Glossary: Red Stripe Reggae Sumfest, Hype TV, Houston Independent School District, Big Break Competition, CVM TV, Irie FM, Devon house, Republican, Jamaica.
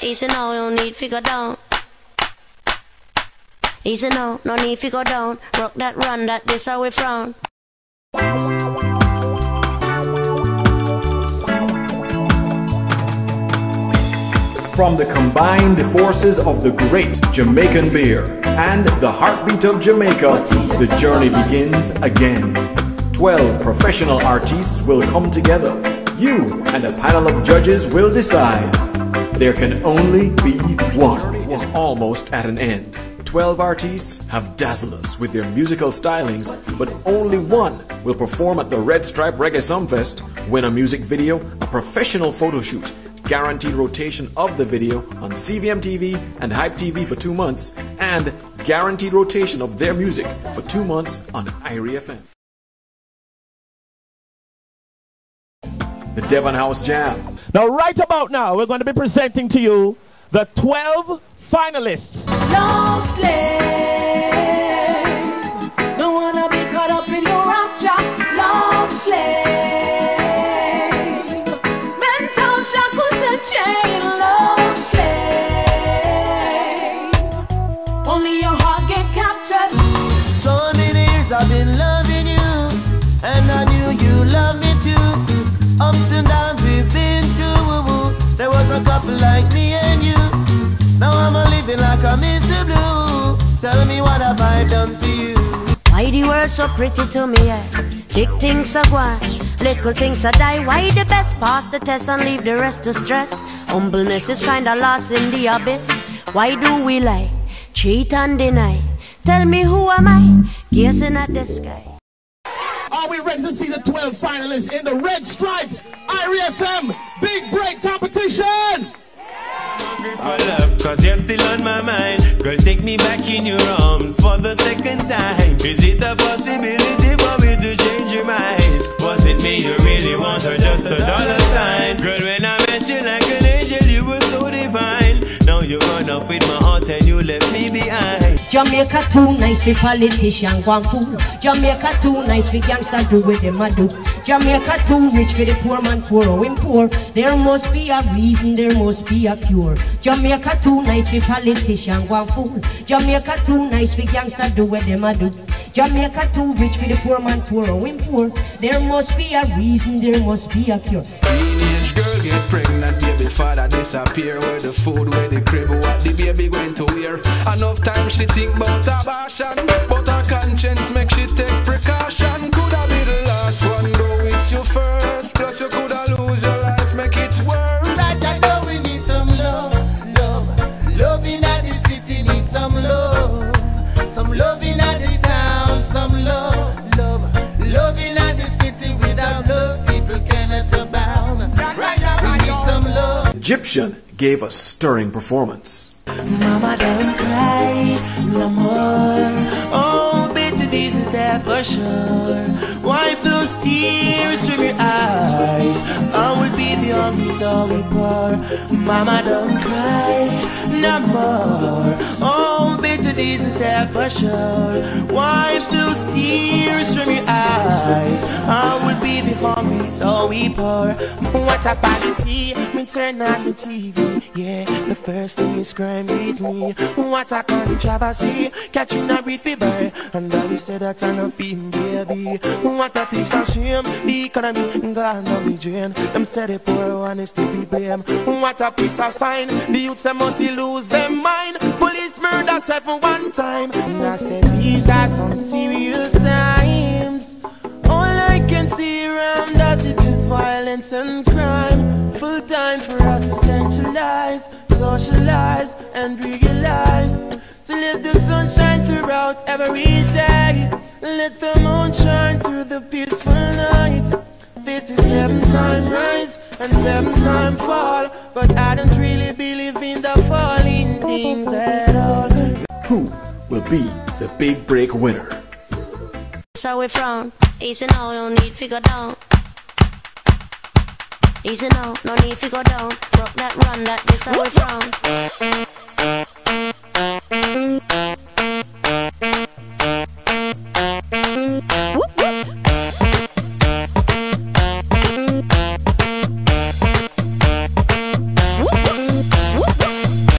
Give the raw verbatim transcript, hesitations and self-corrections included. Easy now, you don't need to go down. Easy now, no need to go down. Rock that, run that, this how we frown. From the combined forces of the great Jamaican beer and the heartbeat of Jamaica, the journey begins again. twelve professional artists will come together. You and a panel of judges will decide. There can only be one. Is almost at an end. twelve artists have dazzled us with their musical stylings, but only one will perform at the Red Stripe Reggae Sumfest, win a music video, a professional photo shoot, guaranteed rotation of the video on C V M T V and Hype T V for two months, and guaranteed rotation of their music for two months on Irie F M. The Devon House Jam. Now, right about now, we're going to be presenting to you the twelve finalists. Love slave, don't wanna be caught up in your rapture. Love slave, mental shackles and chain. Love slave, only your heart get captured. So many years I've been loving you, and I knew you loved me too. Ups and downs we've been through. There was no couple like me and you. Now I'm a living like a Mister Blue. Tell me what have I done to you? Why the world so pretty to me, eh? Big things are gone, little things are die. Why the best pass the test and leave the rest to stress? Humbleness is kinda lost in the abyss. Why do we lie, cheat and deny? Tell me who am I, gazing at the sky. Are we ready to see the twelve finalists in the Red Stripe Irie F M Big Break Competition? For love, cause you're still on my mind. Girl, take me back in your arms for the second time. Is it a possibility for me to change your mind? Was it me you really want or just a dollar sign? Girl, when I met you like an angel, you were so divine. Now you run off with my heart and you left me behind. Jamaica too nice for politician one fool. Jamaica too nice for gangsters do what them a do. Jamaica too rich for the poor man poor or him poor. There must be a reason, there must be a cure. Jamaica too nice for politician one fool. Jamaica too nice for gangsters do what them a do. Jamaica too rich for the poor man poor or him poor. There must be a reason, there must be a cure. Teenage girl get pregnant, baby father disappear. Where the food, where the crib, what the baby going to wear. Enough time she think about abortion, but her conscience make she take precaution. Could have been the last one, though it's your first. Plus you could have lose your life, make it worse. Right now we need some love, love. Love in the city need some love. Some love in the town, some love, love. Love in the city without love, people cannot abound. Right now we need some love. Egyptian gave a stirring performance. Mama, don't cry no more. Oh, bitter days are there for sure. Wipe those tears from your eyes. I will be the only dog we pour. Mama, don't cry no more. Oh, bitter days are there for sure. Wipe those tears from your eyes. I will be the only dog we pour. What up on the sea? Me turn on the T V. Yeah, the first thing is crying with me. What I call the travesty, catching a breed fever, and we say that I'm a film baby. What a piece of shame, the economy gone on the drain. Them said the poor one is to be blamed. What a piece of sign, the youths they must lose their mind. Police murder seven one time. And I said these are some serious times. All I can see around us is just violence and crime. Full time for us to centralize, socialize and realize. So let the sun shine throughout every day. Let the moon shine through the peaceful night. This is seven times rise and seven times fall, but I don't really believe in the falling things at all. Who will be the Big Break winner? So we frown. Easy now, you don't need to go down. Easy now, no need to go down. Rock that, run that, this how we frown.